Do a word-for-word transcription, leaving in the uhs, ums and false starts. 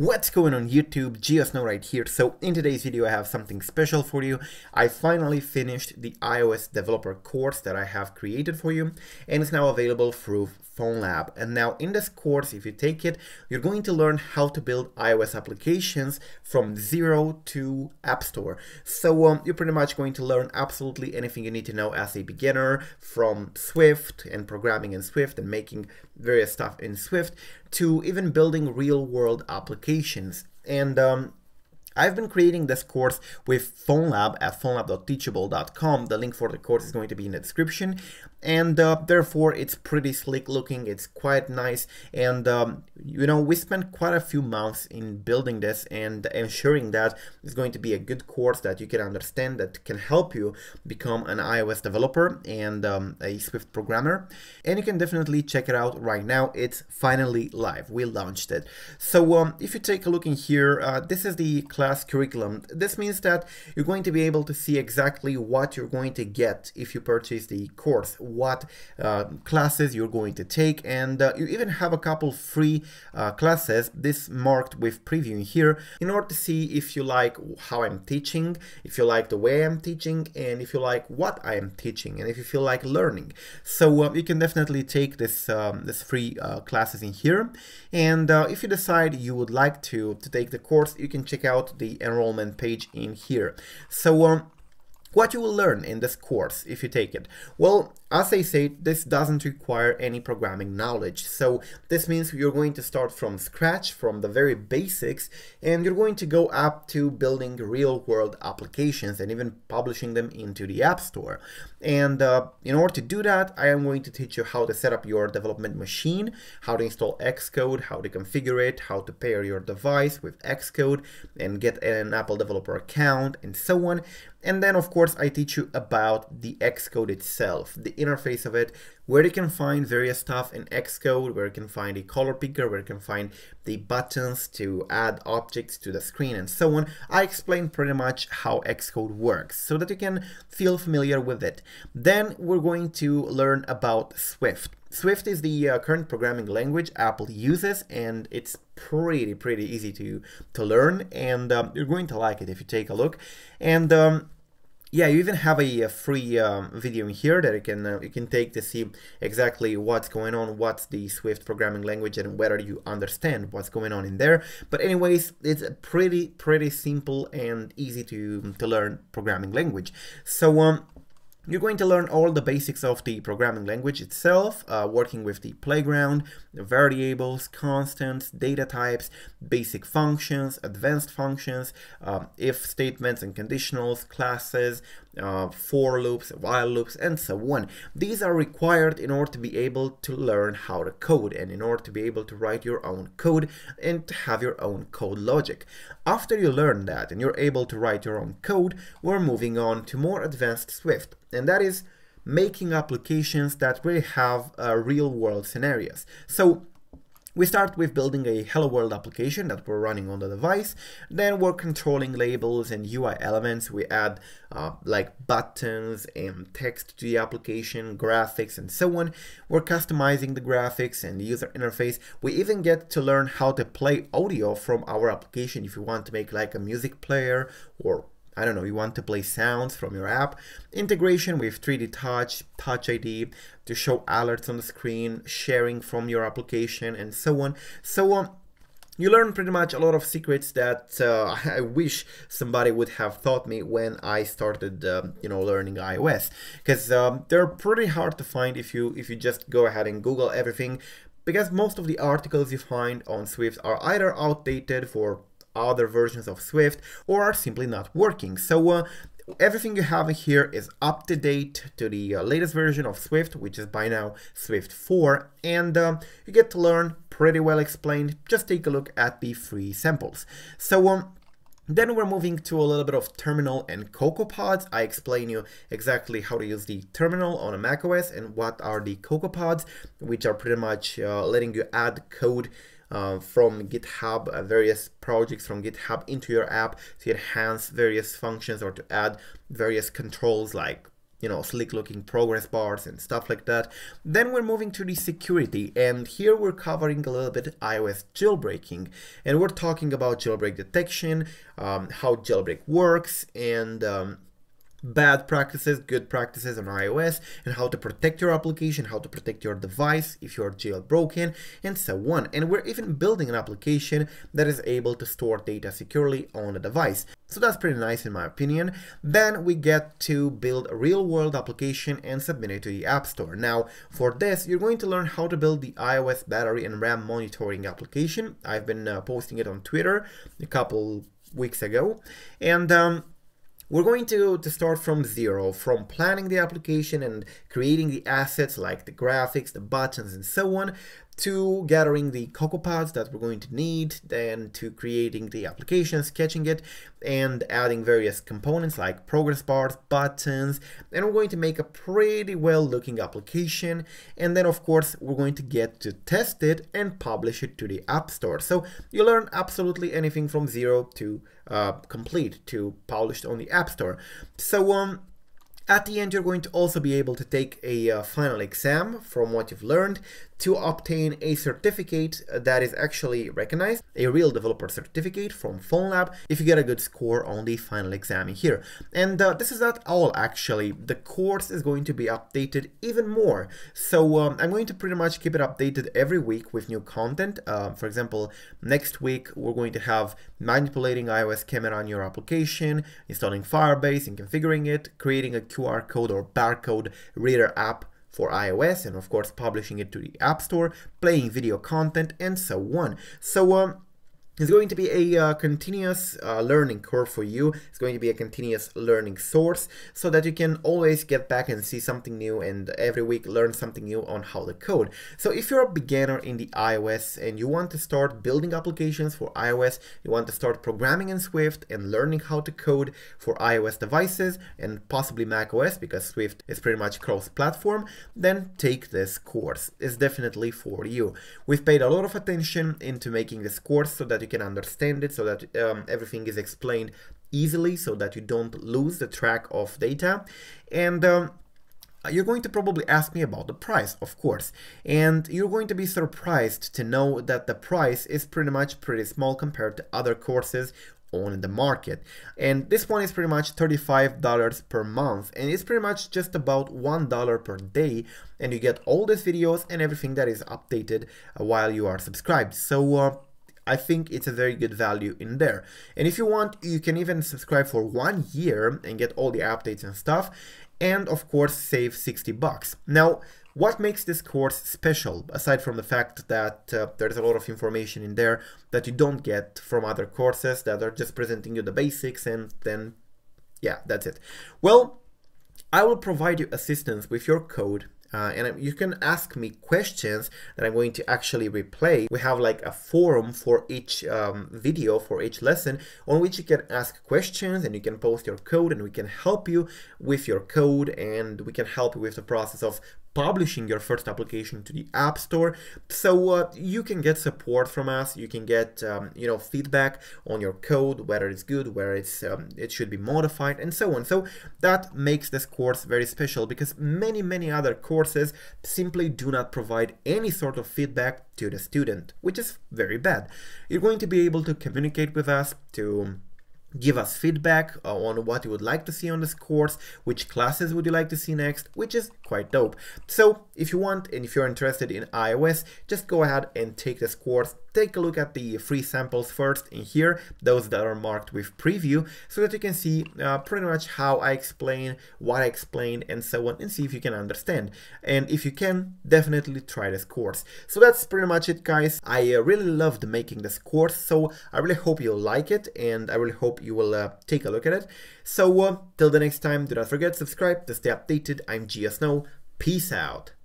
What's going on YouTube, GeoSn0w right here. So in today's video I have something special for you. I finally finished the iOS developer course that I have created for you, and it's now available through Phonlab. And now in this course, if you take it, you're going to learn how to build iOS applications from zero to App Store. So um, you're pretty much going to learn absolutely anything you need to know as a beginner, from Swift and programming in Swift and making various stuff in Swift, to even building real-world applications. And um, I've been creating this course with Phonlab at phonlab dot teachable dot com. The link for the course is going to be in the description. And uh, therefore, it's pretty slick looking, it's quite nice. And, um, you know, we spent quite a few months in building this and ensuring that it's going to be a good course that you can understand, that can help you become an iOS developer and um, a Swift programmer. And you can definitely check it out right now. It's finally live. We launched it. So um, if you take a look in here, uh, this is the class curriculum. This means that you're going to be able to see exactly what you're going to get if you purchase the course, what uh, classes you're going to take, and uh, you even have a couple free uh, classes, this marked with preview here, in order to see if you like how I'm teaching, if you like the way I'm teaching, and if you like what I am teaching, and if you feel like learning. So um, you can definitely take this um, this free uh, classes in here, and uh, if you decide you would like to, to take the course, you can check out the enrollment page in here. So um, what you will learn in this course if you take it? Well, as I said, this doesn't require any programming knowledge. So this means you're going to start from scratch, from the very basics, and you're going to go up to building real-world applications and even publishing them into the App Store. And uh, in order to do that, I am going to teach you how to set up your development machine, how to install Xcode, how to configure it, how to pair your device with Xcode and get an Apple developer account, and so on. And then, of course, I teach you about the Xcode itself, the interface of it, where you can find various stuff in Xcode, where you can find a color picker, where you can find the buttons to add objects to the screen and so on. I explain pretty much how Xcode works so that you can feel familiar with it. Then we're going to learn about Swift. Swift is the uh, current programming language Apple uses, and it's pretty, pretty easy to, to learn, and um, you're going to like it if you take a look. And um, yeah, you even have a, a free um, video in here that you can uh, you can take to see exactly what's going on, what's the Swift programming language, and whether you understand what's going on in there. But anyways, it's a pretty, pretty simple and easy to, to learn programming language. So um, you're going to learn all the basics of the programming language itself, uh, working with the playground, the variables, constants, data types, basic functions, advanced functions, um, if statements and conditionals, classes, uh, for loops, while loops, and so on. These are required in order to be able to learn how to code and in order to be able to write your own code and to have your own code logic. After you learn that and you're able to write your own code, we're moving on to more advanced Swift. And that is making applications that really have uh, real-world scenarios. So we start with building a Hello World application that we're running on the device. Then we're controlling labels and U I elements. We add uh, like buttons and text to the application, graphics, and so on. We're customizing the graphics and the user interface. We even get to learn how to play audio from our application if you want to make like a music player, or I don't know, you want to play sounds from your app. Integration with three D Touch, Touch I D, to show alerts on the screen, sharing from your application, and so on. So on. Um, You learn pretty much a lot of secrets that uh, I wish somebody would have taught me when I started, um, you know, learning iOS, because um, they're pretty hard to find if you if you just go ahead and Google everything, because most of the articles you find on Swift are either outdated for other versions of Swift or are simply not working. So uh, everything you have here is up to date to the uh, latest version of Swift, which is by now Swift four, and um, you get to learn pretty well explained. Just take a look at the free samples. So um, then we're moving to a little bit of terminal and CocoaPods. I explain you exactly how to use the terminal on a macOS and what are the CocoaPods, which are pretty much uh, letting you add code Uh, from GitHub, uh, various projects from GitHub into your app to enhance various functions or to add various controls like you know, slick looking progress bars and stuff like that. Then we're moving to the security, and here we're covering a little bit iOS jailbreaking, and we're talking about jailbreak detection, um, how jailbreak works, and um, bad practices, good practices on iOS, and how to protect your application, how to protect your device if you're jailbroken, and so on. And we're even building an application that is able to store data securely on a device. So that's pretty nice in my opinion. Then we get to build a real-world application and submit it to the App Store. Now, for this, you're going to learn how to build the iOS battery and RAM monitoring application. I've been uh, posting it on Twitter a couple weeks ago, and um, we're going to, to start from zero, from planning the application and creating the assets like the graphics, the buttons, and so on, to gathering the CocoaPods that we're going to need, then to creating the application, sketching it, and adding various components like progress bars, buttons, and we're going to make a pretty well-looking application. And then, of course, we're going to get to test it and publish it to the App Store. So you learn absolutely anything from zero to uh, complete, to published on the App Store. So, um, at the end, you're going to also be able to take a uh, final exam from what you've learned to obtain a certificate that is actually recognized, a real developer certificate from Phonlab, if you get a good score on the final exam here. And uh, this is not all, actually. The course is going to be updated even more. So um, I'm going to pretty much keep it updated every week with new content. Uh, for example, next week, we're going to have manipulating iOS camera on your application, installing Firebase and configuring it, creating a Q R code or barcode reader app for iOS, and of course publishing it to the App Store, playing video content, and so on. So um, it's going to be a uh, continuous uh, learning curve for you. It's going to be a continuous learning source so that you can always get back and see something new, and every week learn something new on how to code. So if you're a beginner in the iOS and you want to start building applications for iOS, you want to start programming in Swift and learning how to code for iOS devices and possibly macOS, because Swift is pretty much cross-platform, then take this course. It's definitely for you. We've paid a lot of attention into making this course so that you can understand it, so that um, everything is explained easily, so that you don't lose the track of data. And um, you're going to probably ask me about the price, of course, and you're going to be surprised to know that the price is pretty much pretty small compared to other courses on the market. And this one is pretty much thirty-five dollars per month, and it's pretty much just about one dollar per day, and you get all these videos and everything that is updated while you are subscribed. So uh, I think it's a very good value in there. And if you want, you can even subscribe for one year and get all the updates and stuff, and of course save sixty bucks. Now, what makes this course special, aside from the fact that uh, there's a lot of information in there that you don't get from other courses that are just presenting you the basics, and then, yeah, that's it. Well, I will provide you assistance with your code. Uh, and you can ask me questions that I'm going to actually replay. We have like a forum for each um, video, for each lesson, on which you can ask questions, and you can post your code, and we can help you with your code, and we can help you with the process of publishing your first application to the App Store. So uh, you can get support from us, you can get um, you know, feedback on your code, whether it's good, where it's um, it should be modified, and so on. So that makes this course very special, because many many other courses simply do not provide any sort of feedback to the student, which is very bad. You're going to be able to communicate with us, to give us feedback on what you would like to see on this course, which classes would you like to see next, which is quite dope. So if you want, and if you're interested in iOS, just go ahead and take this course. Take a look at the free samples first in here, those that are marked with preview, so that you can see uh, pretty much how I explain, what I explain, and so on, and see if you can understand. And if you can, definitely try this course. So that's pretty much it, guys. I uh, really loved making this course, so I really hope you'll like it, and I really hope you will uh, take a look at it. So uh, till the next time, do not forget, subscribe to stay updated. I'm GeoSnow. Peace out.